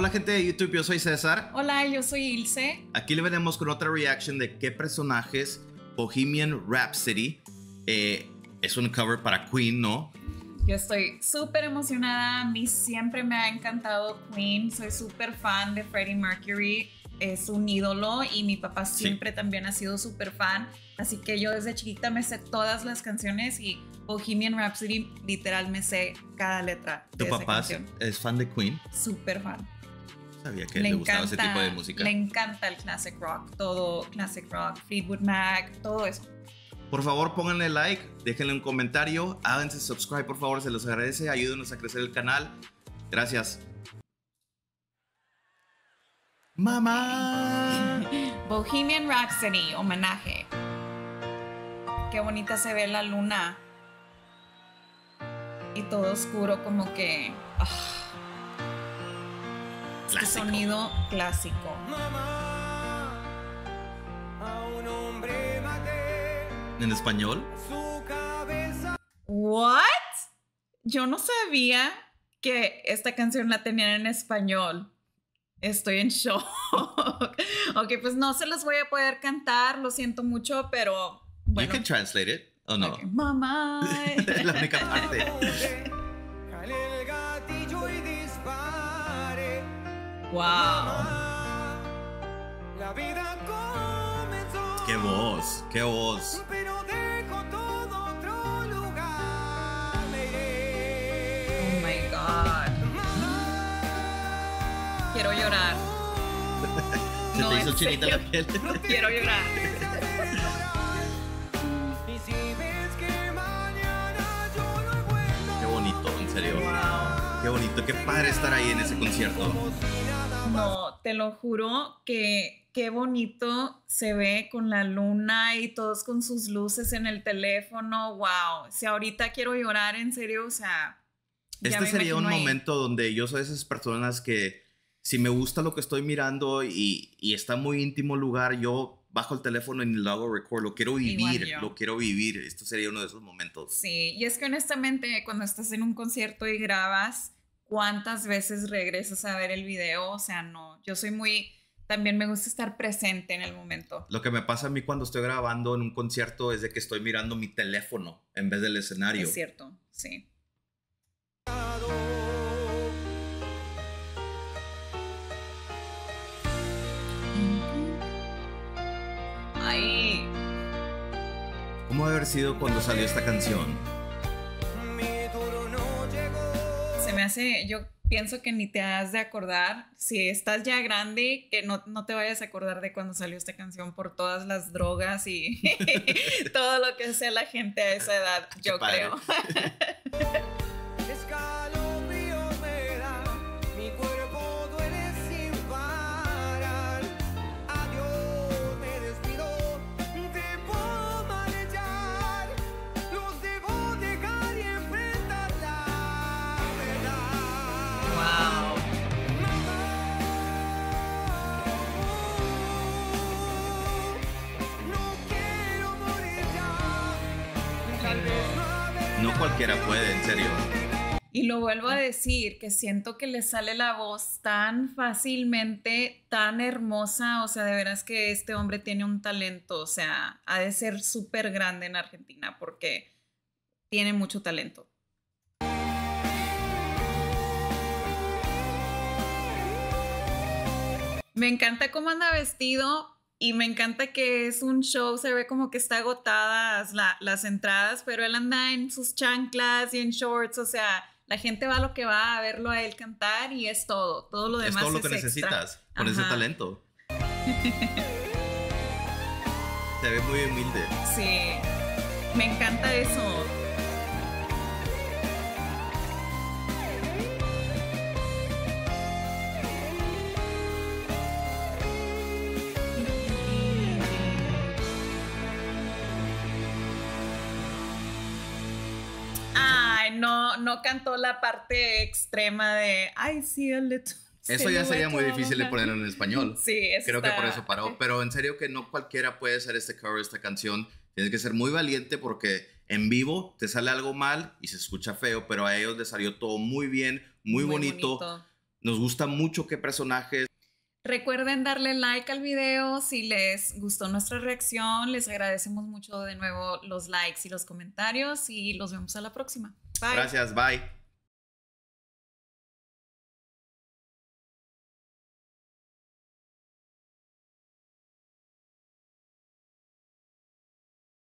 Hola gente de YouTube, yo soy César. Hola, yo soy Ilse. Aquí le venimos con otra reaction de qué personajes Bohemian Rhapsody. Es un cover para Queen, ¿no? Yo estoy súper emocionada. A mí siempre me ha encantado Queen. Soy súper fan de Freddie Mercury. Es un ídolo y mi papá siempre también ha sido súper fan. Así que yo desde chiquita me sé todas las canciones y Bohemian Rhapsody literal me sé cada letra. ¿Tu papá es fan de Queen? Súper fan. Sabía que le gustaba ese tipo de música. Le encanta el classic rock, todo classic rock, Fleetwood Mac, todo eso. Por favor, pónganle like, déjenle un comentario, háganse subscribe, por favor, se los agradece, ayúdenos a crecer el canal. Gracias. Mamá. Bohemian Rhapsody, homenaje. Qué bonita se ve la luna. Y todo oscuro, como que... Oh. Este sonido clásico. Mamá, a un hombre maté. ¿En español? Su cabeza. ¿What? Yo no sabía que esta canción la tenían en español. Estoy en shock. Ok, pues no se los voy a poder cantar, lo siento mucho, pero bueno. You can translate it, ¿o no? Okay. Mamá. La única parte. Wow. Qué voz, qué voz. Oh my God. Quiero llorar. Se te hizo chinita la piel. Quiero llorar. Qué bonito, en serio. Wow. Qué bonito, qué padre estar ahí en ese concierto. No, te lo juro que qué bonito se ve con la luna y todos con sus luces en el teléfono. Wow. Si ahorita quiero llorar, en serio, o sea. Este sería un momento donde yo soy de esas personas que, si me gusta lo que estoy mirando y está muy íntimo el lugar, yo bajo el teléfono y lo hago record. Lo quiero vivir, lo quiero vivir. Esto sería uno de esos momentos. Sí, y es que honestamente cuando estás en un concierto y grabas, ¿cuántas veces regresas a ver el video? O sea, no, yo soy muy... También me gusta estar presente en el momento. Lo que me pasa a mí cuando estoy grabando en un concierto es de que estoy mirando mi teléfono en vez del escenario. Es cierto, sí. Ahí. ¿Cómo debe haber sido cuando salió esta canción? Se me hace, yo pienso que ni te has de acordar, si estás ya grande, que no te vayas a acordar de cuando salió esta canción por todas las drogas y todo lo que hace la gente a esa edad, yo creo. No cualquiera puede, en serio. Y lo vuelvo a decir, que siento que le sale la voz tan fácilmente, tan hermosa. O sea, de veras que este hombre tiene un talento. O sea, ha de ser súper grande en Argentina porque tiene mucho talento. Me encanta cómo anda vestido. Y me encanta que es un show, se ve como que está agotadas las entradas, pero él anda en sus chanclas y en shorts, o sea, la gente va a lo que va a verlo a él cantar y es todo, lo demás es todo lo que necesitas con ese talento. Se ve muy humilde. Sí, me encanta eso. No cantó la parte extrema de I see a little. Eso ya sería muy difícil de ponerlo en español. Sí, creo que por eso paró. Pero en serio que no cualquiera puede hacer este cover, esta canción. Tienes que ser muy valiente porque en vivo te sale algo mal y se escucha feo, pero a ellos les salió todo muy bien, muy bonito. Nos gusta mucho qué personajes. Recuerden darle like al video si les gustó nuestra reacción. Les agradecemos mucho de nuevo los likes y los comentarios y los vemos a la próxima. Bye. Gracias, bye.